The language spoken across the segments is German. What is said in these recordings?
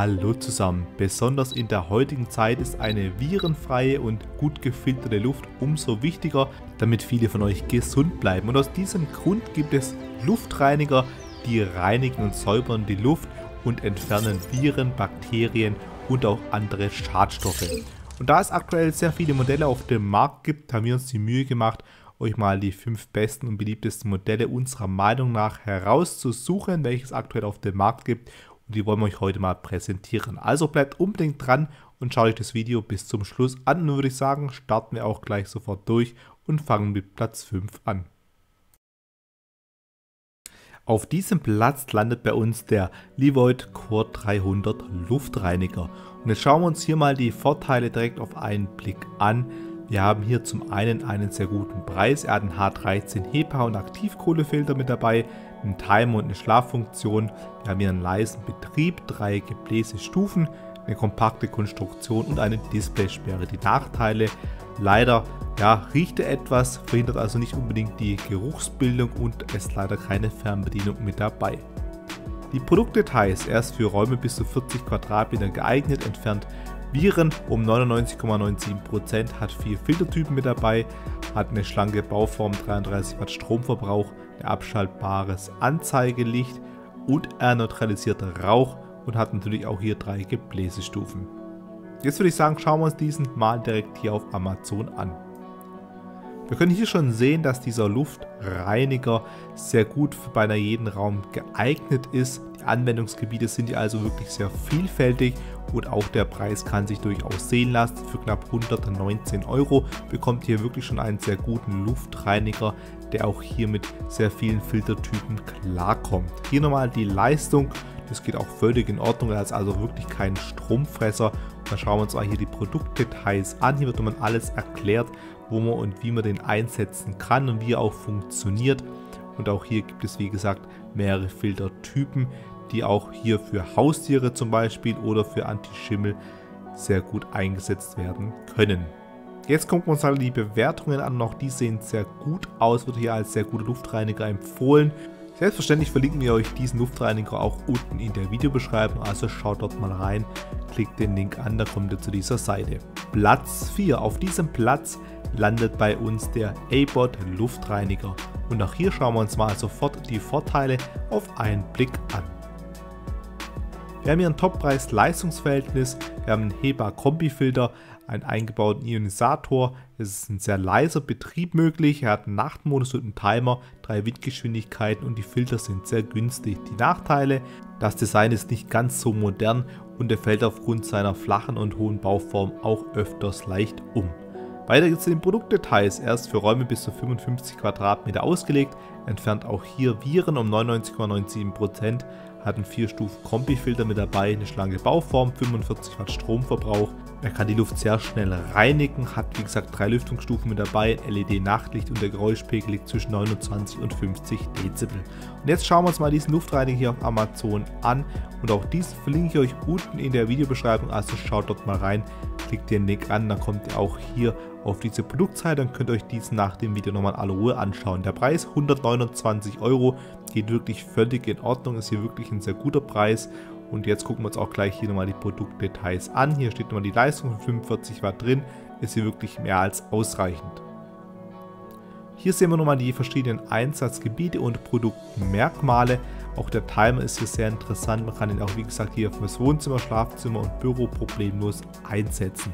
Hallo zusammen, besonders in der heutigen Zeit ist eine virenfreie und gut gefilterte Luft umso wichtiger, damit viele von euch gesund bleiben. Und aus diesem Grund gibt es Luftreiniger, die reinigen und säubern die Luft und entfernen Viren, Bakterien und auch andere Schadstoffe. Und da es aktuell sehr viele Modelle auf dem Markt gibt, haben wir uns die Mühe gemacht, euch mal die 5 besten und beliebtesten Modelle unserer Meinung nach herauszusuchen, welches aktuell auf dem Markt gibt. Und die wollen wir euch heute mal präsentieren. Also bleibt unbedingt dran und schaut euch das Video bis zum Schluss an. Nun würde ich sagen, starten wir auch gleich sofort durch und fangen mit Platz 5 an. Auf diesem Platz landet bei uns der Levoit Core 300 Luftreiniger. Und jetzt schauen wir uns hier mal die Vorteile direkt auf einen Blick an. Wir haben hier zum einen einen sehr guten Preis. Er hat einen H13 HEPA und Aktivkohlefilter mit dabei, einen Timer und eine Schlaffunktion. Wir haben hier einen leisen Betrieb, 3 Gebläsestufen, eine kompakte Konstruktion und eine Displaysperre. Die Nachteile: leider riecht er etwas, verhindert also nicht unbedingt die Geruchsbildung und es ist leider keine Fernbedienung mit dabei. Die Produktdetails: er ist für Räume bis zu 40 Quadratmetern geeignet, entfernt Viren um 99,97%, hat 4 Filtertypen mit dabei, hat eine schlanke Bauform, 33 Watt Stromverbrauch, ein abschaltbares Anzeigelicht und ein neutralisierter Rauch und hat natürlich auch hier 3 Gebläsestufen. Jetzt würde ich sagen, schauen wir uns diesen mal direkt hier auf Amazon an. Wir können hier schon sehen, dass dieser Luftreiniger sehr gut für beinahe jeden Raum geeignet ist. Die Anwendungsgebiete sind hier also wirklich sehr vielfältig und auch der Preis kann sich durchaus sehen lassen. Für knapp 119 € bekommt ihr wirklich schon einen sehr guten Luftreiniger, der auch hier mit sehr vielen Filtertypen klarkommt. Hier nochmal die Leistung, das geht auch völlig in Ordnung, er ist also wirklich kein Stromfresser. Dann schauen wir uns mal hier die Produktdetails an. Hier wird man alles erklärt, wo man und wie man den einsetzen kann und wie er auch funktioniert. Und auch hier gibt es, wie gesagt, mehrere Filtertypen, die auch hier für Haustiere zum Beispiel oder für Antischimmel sehr gut eingesetzt werden können. Jetzt gucken wir uns mal die Bewertungen an, auch die sehen sehr gut aus, wird hier als sehr guter Luftreiniger empfohlen. Selbstverständlich verlinken wir euch diesen Luftreiniger auch unten in der Videobeschreibung, also schaut dort mal rein, klickt den Link an, da kommt ihr zu dieser Seite. Platz 4, auf diesem Platz landet bei uns der Aiibot Luftreiniger und auch hier schauen wir uns mal sofort die Vorteile auf einen Blick an. Wir haben hier ein Top-Preis-Leistungsverhältnis, wir haben einen HEPA-Kombi-Filter, einen eingebauten Ionisator, es ist ein sehr leiser Betrieb möglich, er hat einen Nachtmodus und einen Timer, 3 Windgeschwindigkeiten und die Filter sind sehr günstig. Die Nachteile: das Design ist nicht ganz so modern und er fällt aufgrund seiner flachen und hohen Bauform auch öfters leicht um. Weiter geht es zu den Produktdetails. Er ist für Räume bis zu 55 Quadratmeter ausgelegt, entfernt auch hier Viren um 99,97%, hat einen 4-Stufen-Kombi-Filter mit dabei, eine schlanke Bauform, 45 Watt Stromverbrauch. Er kann die Luft sehr schnell reinigen, hat wie gesagt 3 Lüftungsstufen mit dabei, ein LED-Nachtlicht und der Geräuschpegel liegt zwischen 29 und 50 Dezibel. Und jetzt schauen wir uns mal diesen Luftreiniger hier auf Amazon an und auch diesen verlinke ich euch unten in der Videobeschreibung, also schaut dort mal rein. Klickt den Link an, dann kommt ihr auch hier auf diese Produktseite und könnt euch diesen nach dem Video nochmal in aller Ruhe anschauen. Der Preis 129 € geht wirklich völlig in Ordnung, ist hier wirklich ein sehr guter Preis. Und jetzt gucken wir uns auch gleich hier nochmal die Produktdetails an. Hier steht nochmal die Leistung von 45 Watt drin, ist hier wirklich mehr als ausreichend. Hier sehen wir nochmal die verschiedenen Einsatzgebiete und Produktmerkmale. Auch der Timer ist hier sehr interessant, man kann ihn auch wie gesagt hier fürs Wohnzimmer, Schlafzimmer und Büro problemlos einsetzen.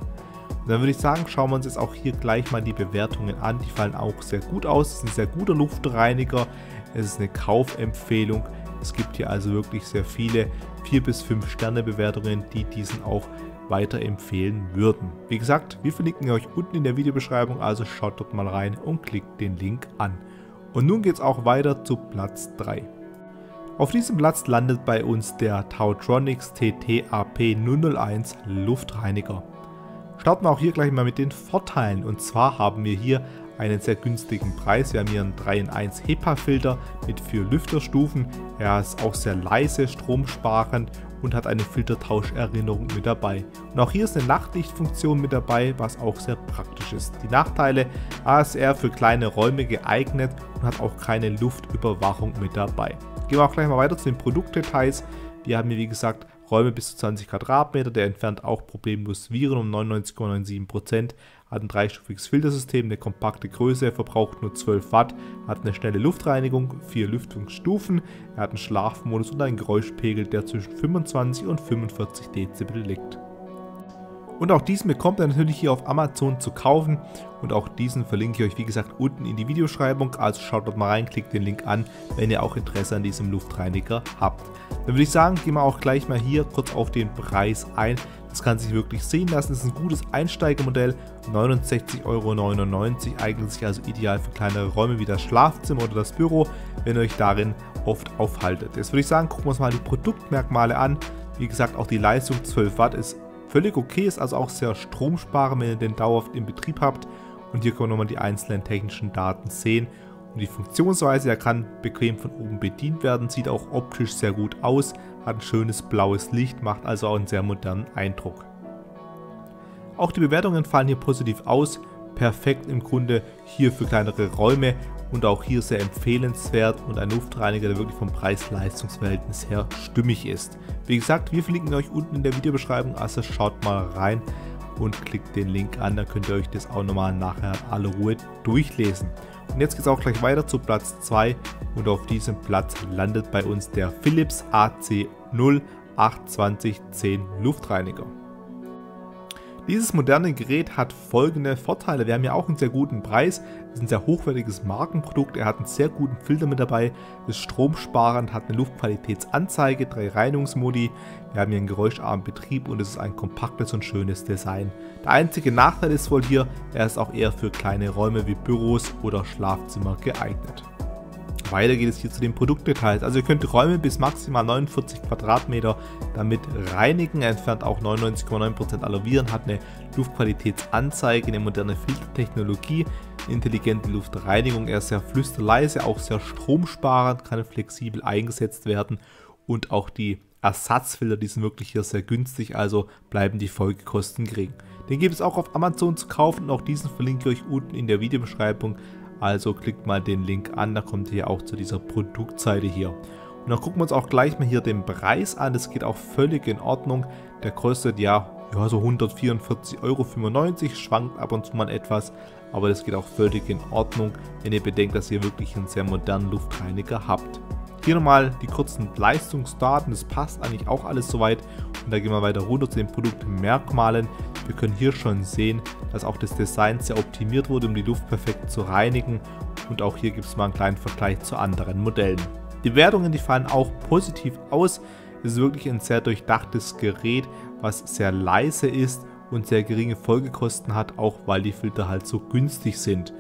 Und dann würde ich sagen, schauen wir uns jetzt auch hier gleich mal die Bewertungen an, die fallen auch sehr gut aus, es ist ein sehr guter Luftreiniger, es ist eine Kaufempfehlung, es gibt hier also wirklich sehr viele 4 bis 5 Sterne Bewertungen, die diesen auch weiterempfehlen würden. Wie gesagt, wir verlinken euch unten in der Videobeschreibung, also schaut dort mal rein und klickt den Link an. Und nun geht es auch weiter zu Platz 3. Auf diesem Platz landet bei uns der Tautronics TTAP001 Luftreiniger. Starten wir auch hier gleich mal mit den Vorteilen und zwar haben wir hier einen sehr günstigen Preis. Wir haben hier einen 3-in-1 HEPA-Filter mit 4 Lüfterstufen. Er ist auch sehr leise, stromsparend und hat eine Filtertauscherinnerung mit dabei. Und auch hier ist eine Nachtlichtfunktion mit dabei, was auch sehr praktisch ist. Die Nachteile: ASR für kleine Räume geeignet und hat auch keine Luftüberwachung mit dabei. Gehen wir auch gleich mal weiter zu den Produktdetails. Wir haben hier wie gesagt Räume bis zu 20 Quadratmeter, der entfernt auch problemlos Viren um 99,97%, hat ein dreistufiges Filtersystem, eine kompakte Größe, er verbraucht nur 12 Watt, hat eine schnelle Luftreinigung, 4 Lüftungsstufen, er hat einen Schlafmodus und einen Geräuschpegel, der zwischen 25 und 45 Dezibel liegt. Und auch diesen bekommt ihr natürlich hier auf Amazon zu kaufen und auch diesen verlinke ich euch wie gesagt unten in die Videobeschreibung, also schaut dort mal rein, klickt den Link an, wenn ihr auch Interesse an diesem Luftreiniger habt. Dann würde ich sagen, gehen wir auch gleich mal hier kurz auf den Preis ein, das kann sich wirklich sehen lassen, das ist ein gutes Einsteigermodell, 69,99 €, eignet sich also ideal für kleinere Räume wie das Schlafzimmer oder das Büro, wenn ihr euch darin oft aufhaltet. Jetzt würde ich sagen, gucken wir uns mal die Produktmerkmale an, wie gesagt auch die Leistung 12 Watt ist völlig okay, ist also auch sehr stromsparend, wenn ihr den dauerhaft im Betrieb habt. Und hier können wir nochmal die einzelnen technischen Daten sehen. Und die Funktionsweise, der kann bequem von oben bedient werden, sieht auch optisch sehr gut aus, hat ein schönes blaues Licht, macht also auch einen sehr modernen Eindruck. Auch die Bewertungen fallen hier positiv aus, perfekt im Grunde hier für kleinere Räume und auch hier sehr empfehlenswert und ein Luftreiniger, der wirklich vom Preis-Leistungs-Verhältnis her stimmig ist. Wie gesagt, wir verlinken euch unten in der Videobeschreibung, also schaut mal rein und klickt den Link an, dann könnt ihr euch das auch nochmal nachher in aller Ruhe durchlesen. Und jetzt geht es auch gleich weiter zu Platz 2 und auf diesem Platz landet bei uns der Philips AC082010 Luftreiniger. Dieses moderne Gerät hat folgende Vorteile, wir haben ja auch einen sehr guten Preis, es ist ein sehr hochwertiges Markenprodukt, er hat einen sehr guten Filter mit dabei, ist stromsparend, hat eine Luftqualitätsanzeige, 3 Reinigungsmodi, wir haben hier einen geräuscharmen Betrieb und es ist ein kompaktes und schönes Design. Der einzige Nachteil ist wohl hier, er ist auch eher für kleine Räume wie Büros oder Schlafzimmer geeignet. Weiter geht es hier zu den Produktdetails, also ihr könnt Räume bis maximal 49 Quadratmeter damit reinigen, er entfernt auch 99,9% aller Viren, hat eine Luftqualitätsanzeige, eine moderne Filtertechnologie, intelligente Luftreinigung, er ist sehr flüsterleise, auch sehr stromsparend, kann flexibel eingesetzt werden und auch die Ersatzfilter, die sind wirklich hier sehr günstig, also bleiben die Folgekosten gering. Den gibt es auch auf Amazon zu kaufen und auch diesen verlinke ich euch unten in der Videobeschreibung. Also klickt mal den Link an, da kommt ihr auch zu dieser Produktseite hier. Und dann gucken wir uns auch gleich mal hier den Preis an, das geht auch völlig in Ordnung. Der kostet ja so 144,95 €, schwankt ab und zu mal etwas, aber das geht auch völlig in Ordnung, wenn ihr bedenkt, dass ihr wirklich einen sehr modernen Luftreiniger habt. Hier nochmal die kurzen Leistungsdaten, das passt eigentlich auch alles soweit. Und da gehen wir weiter runter zu den Produktmerkmalen. Wir können hier schon sehen, dass auch das Design sehr optimiert wurde, um die Luft perfekt zu reinigen. Und auch hier gibt es mal einen kleinen Vergleich zu anderen Modellen. Die Bewertungen, die fallen auch positiv aus. Es ist wirklich ein sehr durchdachtes Gerät, was sehr leise ist und sehr geringe Folgekosten hat, auch weil die Filter halt so günstig sind.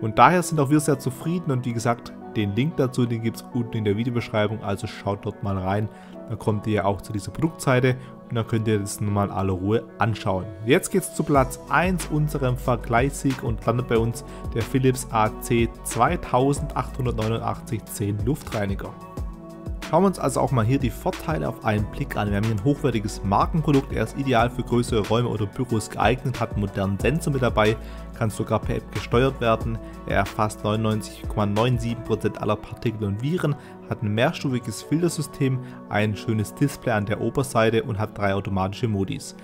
Und daher sind auch wir sehr zufrieden und wie gesagt, den Link dazu, den gibt es unten in der Videobeschreibung, also schaut dort mal rein, dann kommt ihr auch zu dieser Produktseite und dann könnt ihr das nochmal in aller Ruhe anschauen. Jetzt geht es zu Platz 1, unserem Vergleichssieg und landet bei uns der Philips AC2889/10 Luftreiniger. Schauen wir uns also auch mal hier die Vorteile auf einen Blick an. Wir haben hier ein hochwertiges Markenprodukt, er ist ideal für größere Räume oder Büros geeignet, hat einen modernen Sensor mit dabei, kann sogar per App gesteuert werden, er erfasst 99,97% aller Partikel und Viren, hat ein mehrstufiges Filtersystem, ein schönes Display an der Oberseite und hat 3 automatische Modis.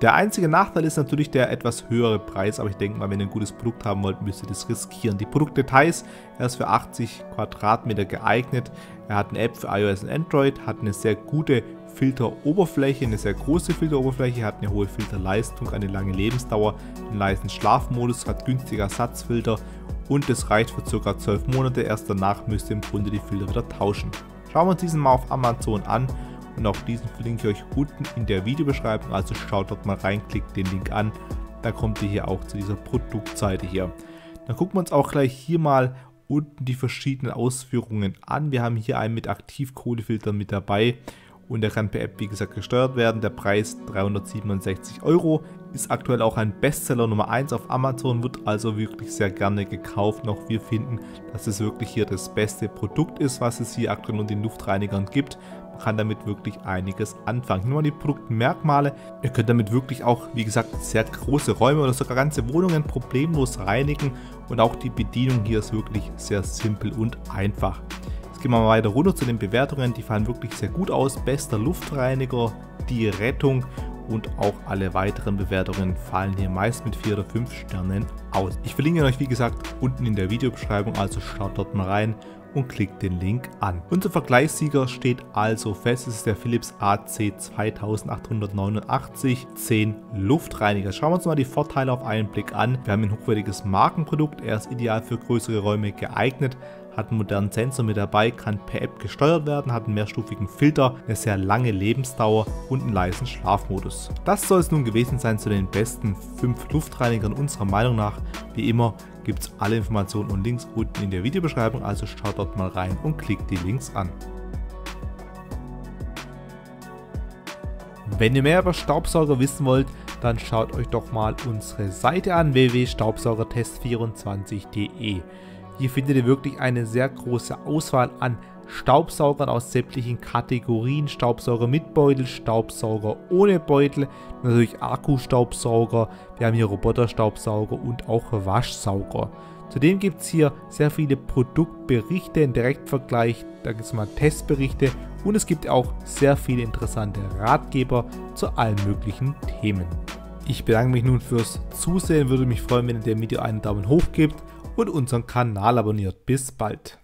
Der einzige Nachteil ist natürlich der etwas höhere Preis, aber ich denke mal, wenn ihr ein gutes Produkt haben wollt, müsst ihr das riskieren. Die Produktdetails, er ist für 80 Quadratmeter geeignet, er hat eine App für iOS und Android, hat eine sehr gute Filteroberfläche, eine sehr große Filteroberfläche, hat eine hohe Filterleistung, eine lange Lebensdauer, einen leisen Schlafmodus, hat günstige Ersatzfilter und das reicht für ca. 12 Monate, erst danach müsst ihr im Grunde die Filter wieder tauschen. Schauen wir uns diesen mal auf Amazon an. Und auch diesen verlinke ich euch unten in der Videobeschreibung, also schaut dort mal rein, klickt den Link an, da kommt ihr hier auch zu dieser Produktseite hier. Dann gucken wir uns auch gleich hier mal unten die verschiedenen Ausführungen an. Wir haben hier einen mit Aktivkohlefilter mit dabei und der kann per App wie gesagt gesteuert werden. Der Preis 367 €, ist aktuell auch ein Bestseller Nummer 1 auf Amazon, wird also wirklich sehr gerne gekauft. Auch wir finden, dass es wirklich hier das beste Produkt ist, was es hier aktuell unter den Luftreinigern gibt. Kann damit wirklich einiges anfangen. Nur die Produktmerkmale, ihr könnt damit wirklich auch, wie gesagt, sehr große Räume oder sogar ganze Wohnungen problemlos reinigen und auch die Bedienung hier ist wirklich sehr simpel und einfach. Es Gehen wir mal weiter runter zu den Bewertungen, die fallen wirklich sehr gut aus. Bester Luftreiniger, die Rettung und auch alle weiteren Bewertungen fallen hier meist mit 4 oder 5 Sternen aus. Ich verlinke euch wie gesagt unten in der Videobeschreibung, also schaut dort mal rein und klickt den Link an. Unser Vergleichssieger steht also fest, es ist der Philips AC2889/10 Luftreiniger. Schauen wir uns mal die Vorteile auf einen Blick an. Wir haben ein hochwertiges Markenprodukt, er ist ideal für größere Räume geeignet, hat einen modernen Sensor mit dabei, kann per App gesteuert werden, hat einen mehrstufigen Filter, eine sehr lange Lebensdauer und einen leisen Schlafmodus. Das soll es nun gewesen sein zu den besten 5 Luftreinigern unserer Meinung nach. Wie immer gibt es alle Informationen und Links unten in der Videobeschreibung, also schaut dort mal rein und klickt die Links an. Wenn ihr mehr über Staubsauger wissen wollt, dann schaut euch doch mal unsere Seite an, www.staubsaugertest24.de. Hier findet ihr wirklich eine sehr große Auswahl an Staubsaugern aus sämtlichen Kategorien, Staubsauger mit Beutel, Staubsauger ohne Beutel, natürlich Akkustaubsauger, wir haben hier Roboterstaubsauger und auch Waschsauger. Zudem gibt es hier sehr viele Produktberichte, einen Direktvergleich, da gibt es mal Testberichte und es gibt auch sehr viele interessante Ratgeber zu allen möglichen Themen. Ich bedanke mich nun fürs Zusehen, würde mich freuen, wenn ihr dem Video einen Daumen hoch gebt und unseren Kanal abonniert. Bis bald!